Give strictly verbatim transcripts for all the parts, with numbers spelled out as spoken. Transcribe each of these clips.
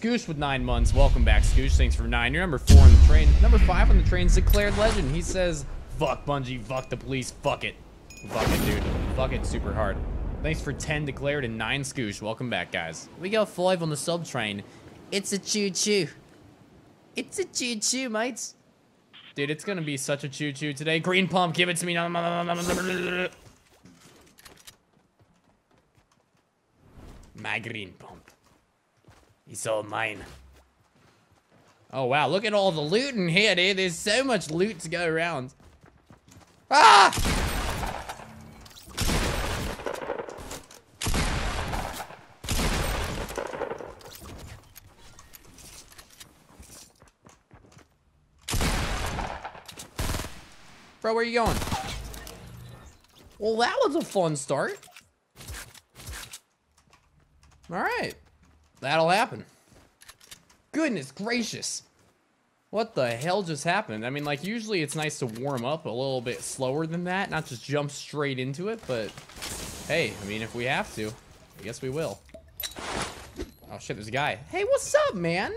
Scoosh with nine months. Welcome back, Scoosh. Thanks for nine. You're number four on the train. Number five on the train is Declared Legend. He says, fuck Bungie, fuck the police, fuck it. Fuck it, dude. Fuck it super hard. Thanks for ten Declared and nine Scoosh. Welcome back, guys. We got five on the sub train. It's a choo-choo. It's a choo-choo, mates. Dude, it's gonna be such a choo-choo today. Green Pump, give it to me. My Green Pump. It's all mine. Oh, wow. Look at all the loot in here, dude. There's so much loot to go around. Ah! Bro, where are you going? Well, that was a fun start. All right. That'll happen. Goodness gracious. What the hell just happened? I mean, like, usually it's nice to warm up a little bit slower than that, not just jump straight into it, but hey, I mean, if we have to, I guess we will. Oh, shit, there's a guy. Hey, what's up, man?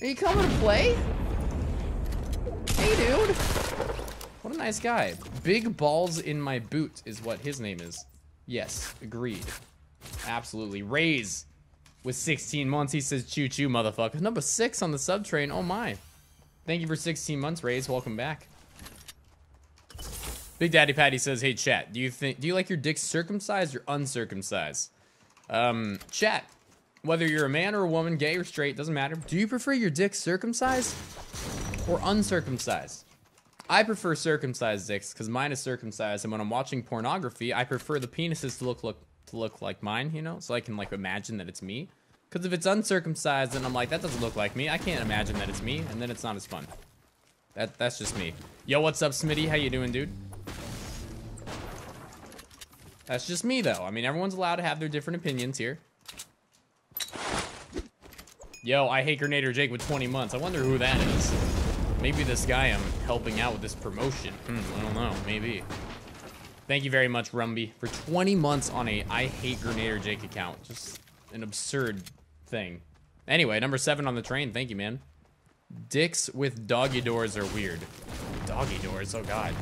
Are you coming to play? Hey, dude. What a nice guy. Big Balls in My Boot is what his name is. Yes, agreed. Absolutely. Raise. With sixteen months, he says, choo choo, motherfucker. Number six on the sub train. Oh my. Thank you for sixteen months, Raze. Welcome back. Big Daddy Patty says, hey, chat, do you think, do you like your dick circumcised or uncircumcised? Um, chat, whether you're a man or a woman, gay or straight, doesn't matter. Do you prefer your dick circumcised or uncircumcised? I prefer circumcised dicks because mine is circumcised, and when I'm watching pornography, I prefer the penises to look, look. to look like mine, you know, so I can like imagine that it's me. Because if it's uncircumcised, then I'm like, that doesn't look like me. I can't imagine that it's me, and then it's not as fun. That that's just me. Yo, what's up, Smitty? How you doing, dude? That's just me, though. I mean, everyone's allowed to have their different opinions here. Yo, I hate Gernader Jake with twenty months. I wonder who that is. Maybe this guy I'm helping out with this promotion. Hmm, I don't know. Maybe. Thank you very much, Rumby, for twenty months on a I Hate Gernader Jake account. Just an absurd thing. Anyway, number seven on the train. Thank you, man. Dicks with doggy doors are weird. Doggy doors? Oh, God.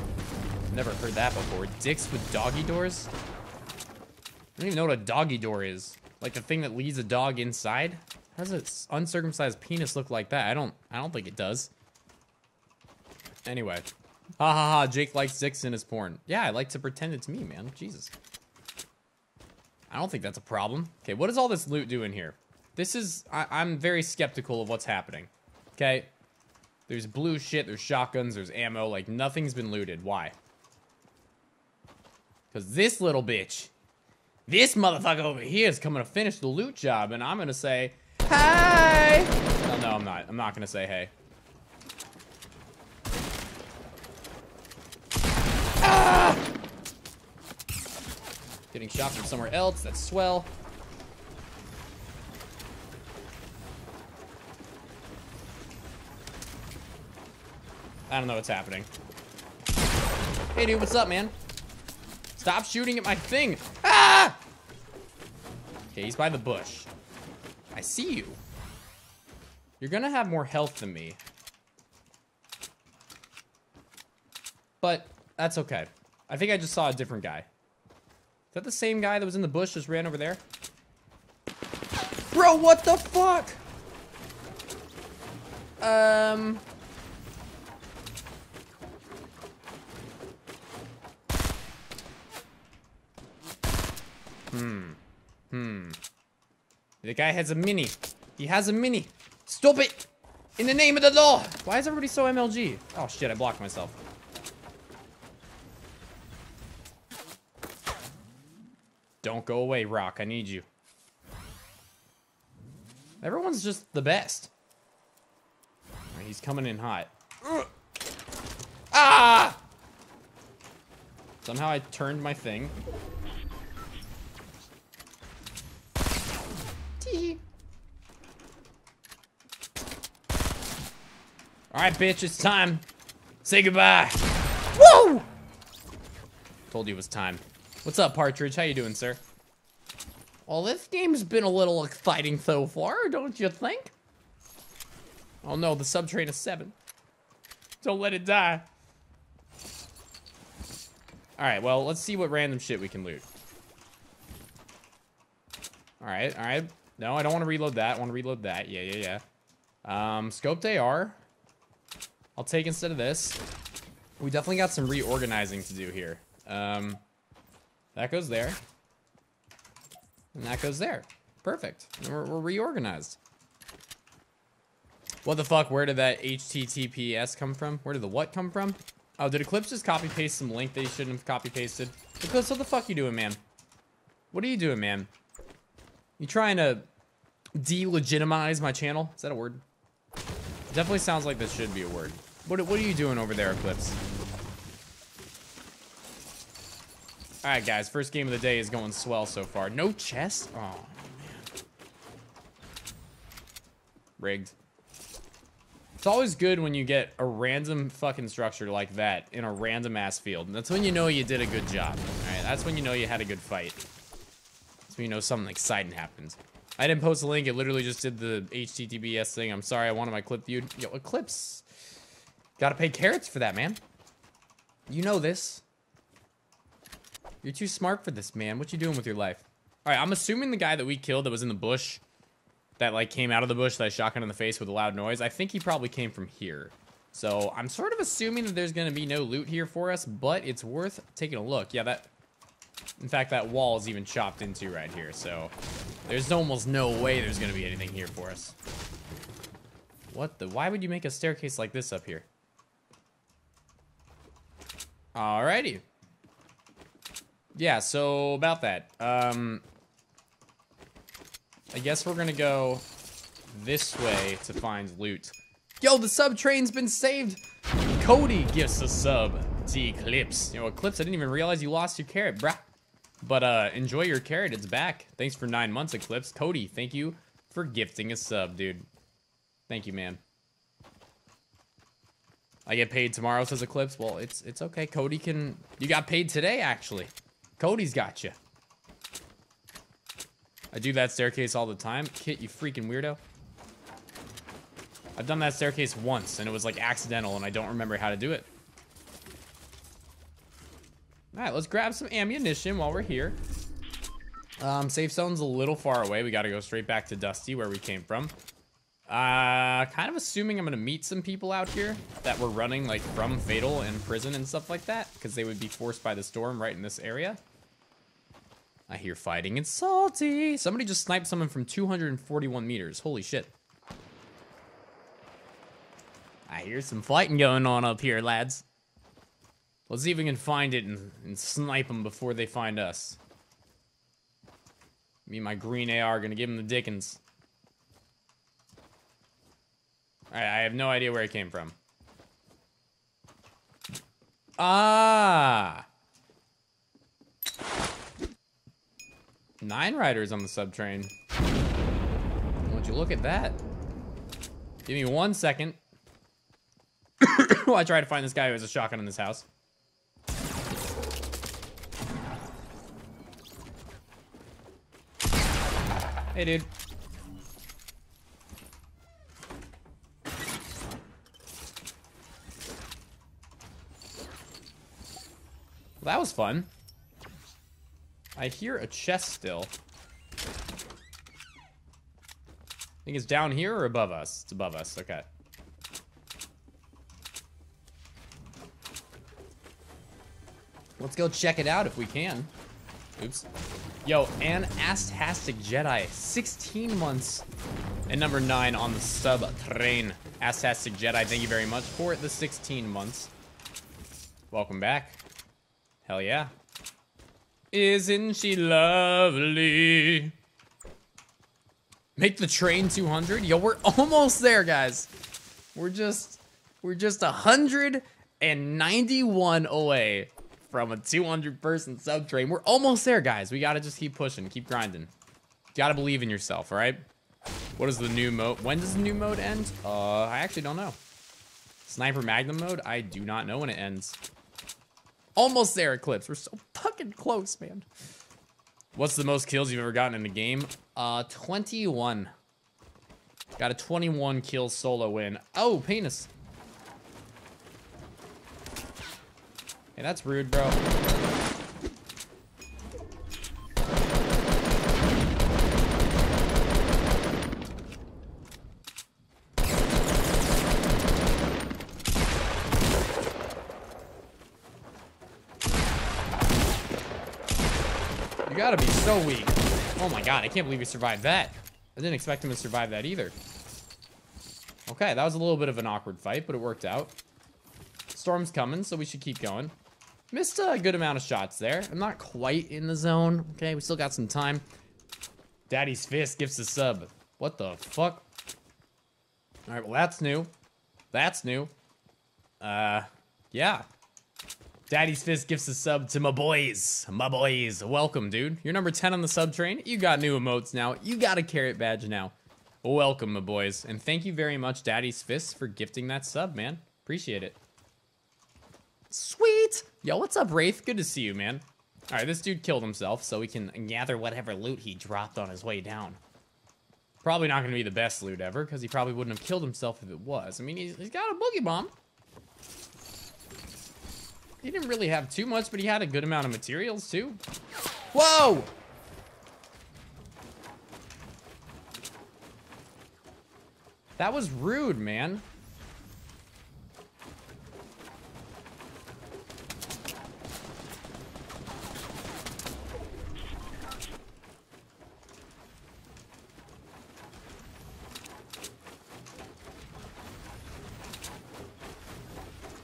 Never heard that before. Dicks with doggy doors? I don't even know what a doggy door is. Like the thing that leads a dog inside? How does an uncircumcised penis look like that? I don't, I don't think it does. Anyway. Ha ha ha, Jake likes dicks in his porn. Yeah, I like to pretend it's me, man. Jesus. I don't think that's a problem. Okay, what is all this loot doing here? This is... I, I'm very skeptical of what's happening. Okay? There's blue shit, there's shotguns, there's ammo. Like, nothing's been looted. Why? Because this little bitch... This motherfucker over here is coming to finish the loot job, and I'm gonna say... Hi! No, no, I'm not. I'm not gonna say hey. Ah! Getting shot from somewhere else. That's swell. I don't know what's happening. Hey, dude, what's up, man? Stop shooting at my thing. Ah! Okay, he's by the bush. I see you. You're gonna have more health than me. But... that's okay. I think I just saw a different guy. Is that the same guy that was in the bush just ran over there? Bro, what the fuck? Um. Hmm. Hmm. The guy has a mini. He has a mini. Stop it! In the name of the law! Why is everybody so M L G? Oh shit, I blocked myself. Don't go away, Rock. I need you. Everyone's just the best. Right, he's coming in hot. Ugh. Ah! Somehow I turned my thing. Alright, bitch. It's time. Say goodbye. Woo! Told you it was time. What's up, Partridge? How you doing, sir? Well, this game's been a little exciting so far, don't you think? Oh no, the sub-train is seven. Don't let it die. Alright, well, let's see what random shit we can loot. Alright, alright. No, I don't want to reload that. I want to reload that. Yeah, yeah, yeah. Um, scoped A R. I'll take instead of this. We definitely got some reorganizing to do here. Um, that goes there. And that goes there. Perfect. And we're, we're reorganized. What the fuck? Where did that H T T P S come from? Where did the what come from? Oh, did Eclipse just copy-paste some link that he shouldn't have copy-pasted? Eclipse, what the fuck you doing, man? What are you doing, man? You trying to delegitimize my channel? Is that a word? It definitely sounds like this should be a word. What, what are you doing over there, Eclipse? Alright, guys. First game of the day is going swell so far. No chest? Oh, man. Rigged. It's always good when you get a random fucking structure like that in a random ass field. And that's when you know you did a good job. Alright, that's when you know you had a good fight. That's when you know something exciting happened. I didn't post a link, it literally just did the H T T P S thing. I'm sorry, I wanted my clip viewed. Yo, Eclipse. Gotta pay carrots for that, man. You know this. You're too smart for this, man. What you doing with your life? Alright, I'm assuming the guy that we killed that was in the bush, that like came out of the bush that I shotgun in the face with a loud noise, I think he probably came from here. So I'm sort of assuming that there's gonna be no loot here for us, but it's worth taking a look. Yeah, that, in fact, that wall is even chopped into right here. So there's almost no way there's gonna be anything here for us. What the, why would you make a staircase like this up here? Alrighty. Yeah, so about that. Um, I guess we're gonna go this way to find loot. Yo, the sub train's been saved. Cody gifts a sub to Eclipse. You know, Eclipse, I didn't even realize you lost your carrot, bruh. But uh, enjoy your carrot, it's back. Thanks for nine months, Eclipse. Cody, thank you for gifting a sub, dude. Thank you, man. I get paid tomorrow, says Eclipse. Well, it's it's okay. Cody can, you got paid today, actually. Cody's got you. I do that staircase all the time. Kit, you freaking weirdo. I've done that staircase once, and it was like accidental, and I don't remember how to do it. All right, let's grab some ammunition while we're here. Um, safe zone's a little far away. We got to go straight back to Dusty, where we came from. Uh, kind of assuming I'm going to meet some people out here that were running like from Fatal and prison and stuff like that, because they would be forced by the storm right in this area. I hear fighting and salty. Somebody just sniped someone from two hundred forty-one meters. Holy shit. I hear some fighting going on up here, lads. Let's see if we can find it and, and snipe them before they find us. Me and my green A R are gonna give them the dickens. Alright, I have no idea where it came from. Ah! Nine riders on the sub train. Why don't you look at that? Give me one second. I try to find this guy who has a shotgun in this house. Hey, dude. Well, that was fun. I hear a chest still. I think it's down here or above us? It's above us, okay. Let's go check it out if we can. Oops. Yo, an Astastic Jedi, sixteen months and number nine on the sub train. Astastic Jedi, thank you very much for the sixteen months. Welcome back. Hell yeah. Isn't she lovely? Make the train two hundred. Yo, we're almost there, guys. We're just, we're just one hundred ninety-one away from a two hundred person sub train. We're almost there, guys. We gotta just keep pushing, keep grinding. Gotta believe in yourself, all right? What is the new mode? When does the new mode end? Uh, I actually don't know. Sniper Magnum mode? I do not know when it ends. Almost there, Eclipse. We're so fucking close, man. What's the most kills you've ever gotten in a game? Uh, twenty-one. Got a twenty-one kill solo win. Oh, penis. Hey, that's rude, bro. You gotta be so weak. Oh my god, I can't believe he survived that. I didn't expect him to survive that either. Okay, that was a little bit of an awkward fight, but it worked out. Storm's coming, so we should keep going. Missed a good amount of shots there. I'm not quite in the zone. Okay, we still got some time. Daddy's Fist gives a sub. What the fuck? All right, well, that's new. That's new. Uh, yeah. Daddy's Fist gifts a sub to my boys. My boys. Welcome, dude. You're number ten on the sub train. You got new emotes now. You got a carrot badge now. Welcome, my boys. And thank you very much, Daddy's Fist, for gifting that sub, man. Appreciate it. Sweet. Yo, what's up, Wraith? Good to see you, man. All right, this dude killed himself, so we can gather whatever loot he dropped on his way down. Probably not going to be the best loot ever, because he probably wouldn't have killed himself if it was. I mean, he's, he's got a boogie bomb. He didn't really have too much, but he had a good amount of materials, too. Whoa! That was rude, man.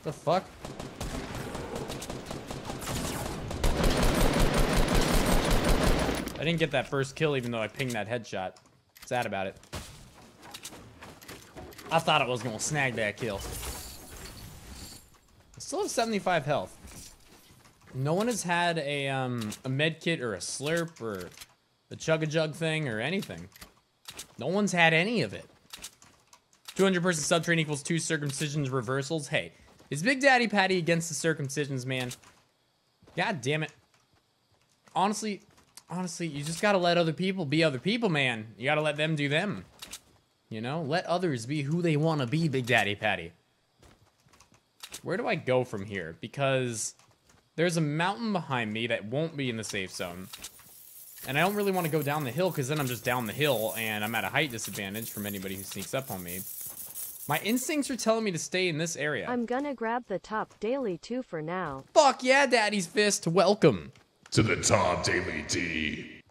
The fuck? I didn't get that first kill even though I pinged that headshot. Sad about it. I thought I was gonna snag that kill. I still have seventy-five health. No one has had a um a med kit or a slurp or the chug-a-jug thing or anything. No one's had any of it. two hundred person sub train equals two circumcisions reversals. Hey, is Big Daddy Patty against the circumcisions, man? God damn it. Honestly, Honestly, you just gotta let other people be other people, man. You gotta let them do them. You know? Let others be who they want to be, Big Daddy Patty. Where do I go from here? Because there's a mountain behind me that won't be in the safe zone. And I don't really want to go down the hill, because then I'm just down the hill, and I'm at a height disadvantage from anybody who sneaks up on me. My instincts are telling me to stay in this area. I'm gonna grab the top daily too for now. Fuck yeah, Daddy's Fist. Welcome to the top daily D.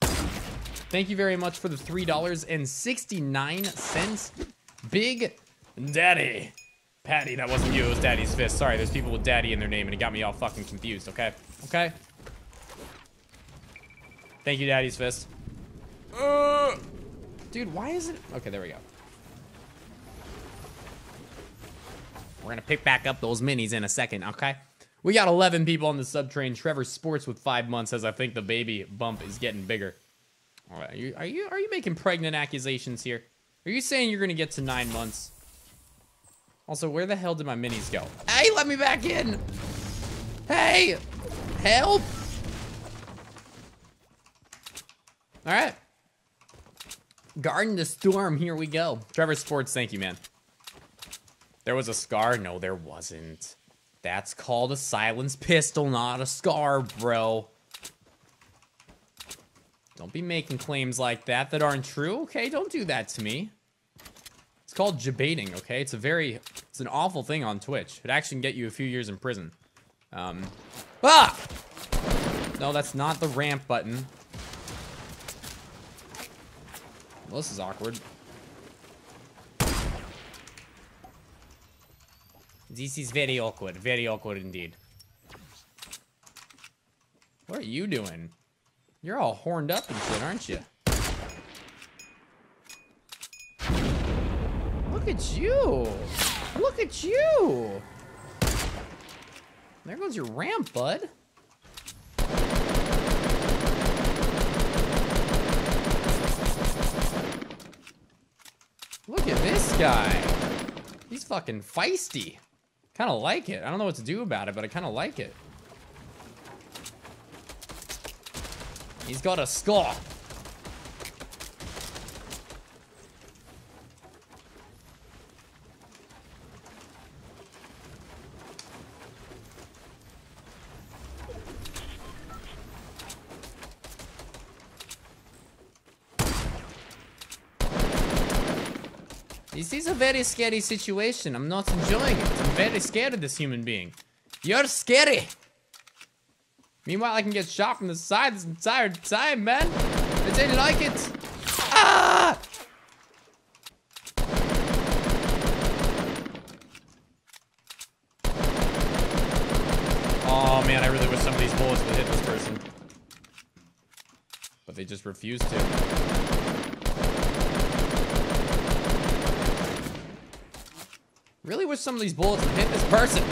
Thank you very much for the three dollars and sixty-nine cents. Big Daddy Patty, that wasn't you, it was Daddy's Fist. Sorry, there's people with Daddy in their name and it got me all fucking confused, okay? Okay? Thank you, Daddy's Fist. Uh, dude, why is it? Okay, there we go. We're gonna pick back up those minis in a second, okay? We got eleven people on the sub train. Trevor Sports with five months says, I think the baby bump is getting bigger. All right, are you are you are you making pregnant accusations here? Are you saying you're gonna get to nine months? Also, where the hell did my minis go? Hey, let me back in! Hey! Help! Alright. Garden the storm, here we go. Trevor Sports, thank you, man. There was a scar? No, there wasn't. That's called a silenced pistol, not a scar, bro. Don't be making claims like that that aren't true, okay? Don't do that to me. It's called jebaiting, okay? It's a very, it's an awful thing on Twitch. It actually can get you a few years in prison. Um, ah! No, that's not the ramp button. Well, this is awkward. This is very awkward, very awkward indeed. What are you doing? You're all horned up and shit, aren't you? Look at you! Look at you! There goes your ramp, bud. Look at this guy. He's fucking feisty. Kind of like it. I don't know what to do about it, but I kind of like it. He's got a score. This is a very scary situation. I'm not enjoying it. I'm very scared of this human being. You're scary. Meanwhile, I can get shot from the side this entire time, man. I didn't like it. Ah! Oh, man, I really wish some of these bullets would hit this person. But they just refuse to. Really wish some of these bullets would hit this person.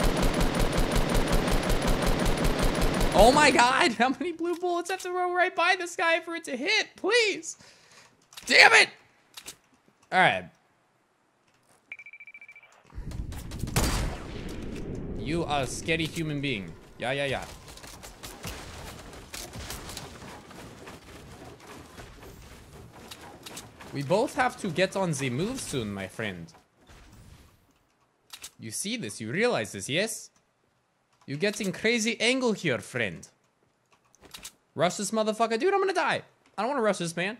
Oh my god, how many blue bullets have to roll right by this guy for it to hit? Please. Damn it. All right. You are a scary human being. Yeah, yeah, yeah. We both have to get on the move soon, my friend. You see this, you realize this, yes? You're getting crazy angle here, friend. Rush this motherfucker. Dude, I'm gonna die. I don't wanna rush this man.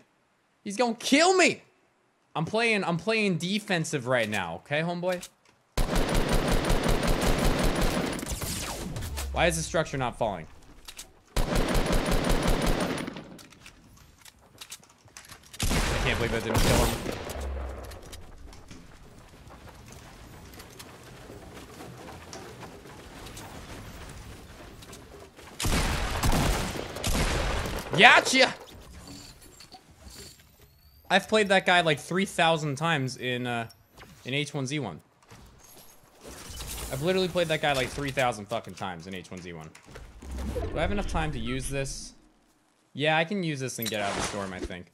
He's gonna kill me. I'm playing, I'm playing defensive right now, okay, homeboy? Why is the structure not falling? I can't believe that didn't kill him. Gotcha! I've played that guy like three thousand times in uh, in H one Z one. I've literally played that guy like three thousand fucking times in H one Z one. Do I have enough time to use this? Yeah, I can use this and get out of the storm, I think.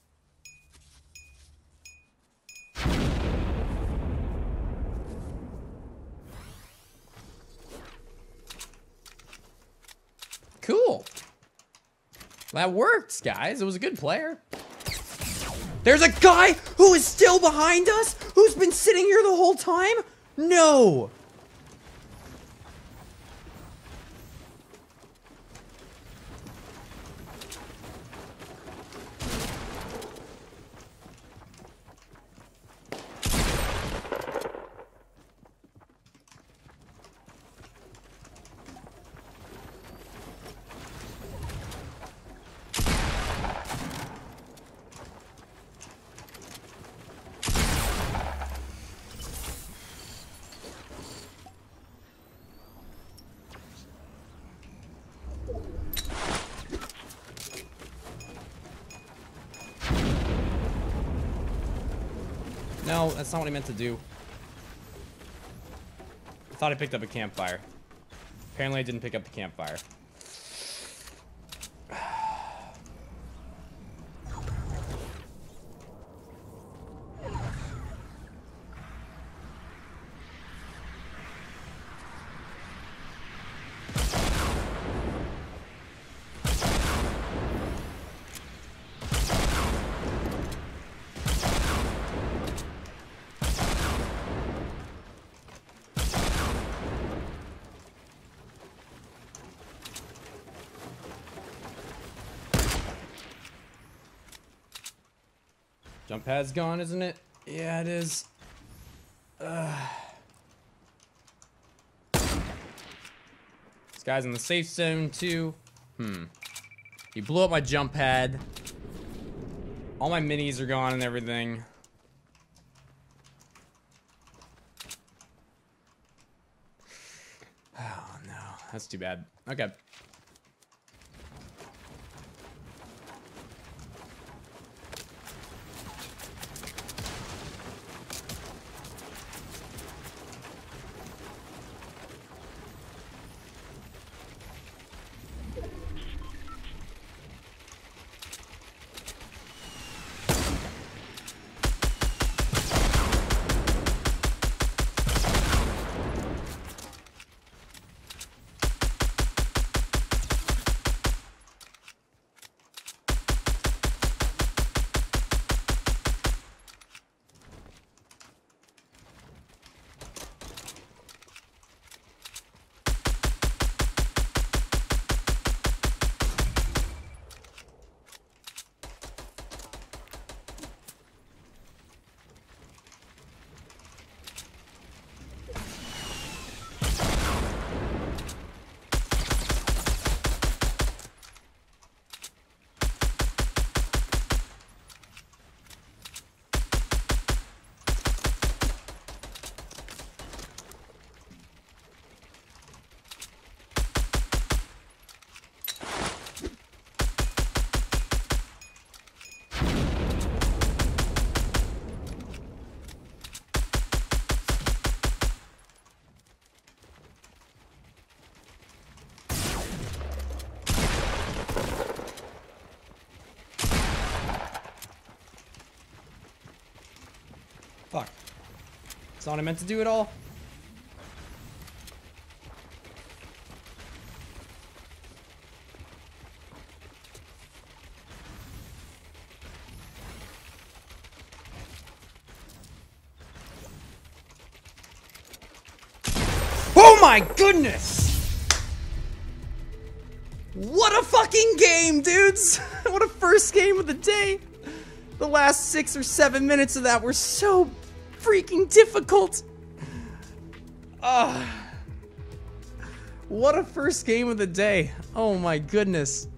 Cool! That worked, guys. It was a good player. There's a guy who is still behind us, who's been sitting here the whole time? No. No, that's not what I meant to do. I thought I picked up a campfire. Apparently I didn't pick up the campfire. Jump pad's gone, isn't it? Yeah, it is. Uh. This guy's in the safe zone too. Hmm. He blew up my jump pad. All my minis are gone and everything. Oh no, that's too bad. Okay. Fuck. That's not what I meant to do at all. Oh my goodness! What a fucking game, dudes! What a first game of the day! The last six or seven minutes of that were so freaking difficult. Uh, what a first game of the day. Oh my goodness.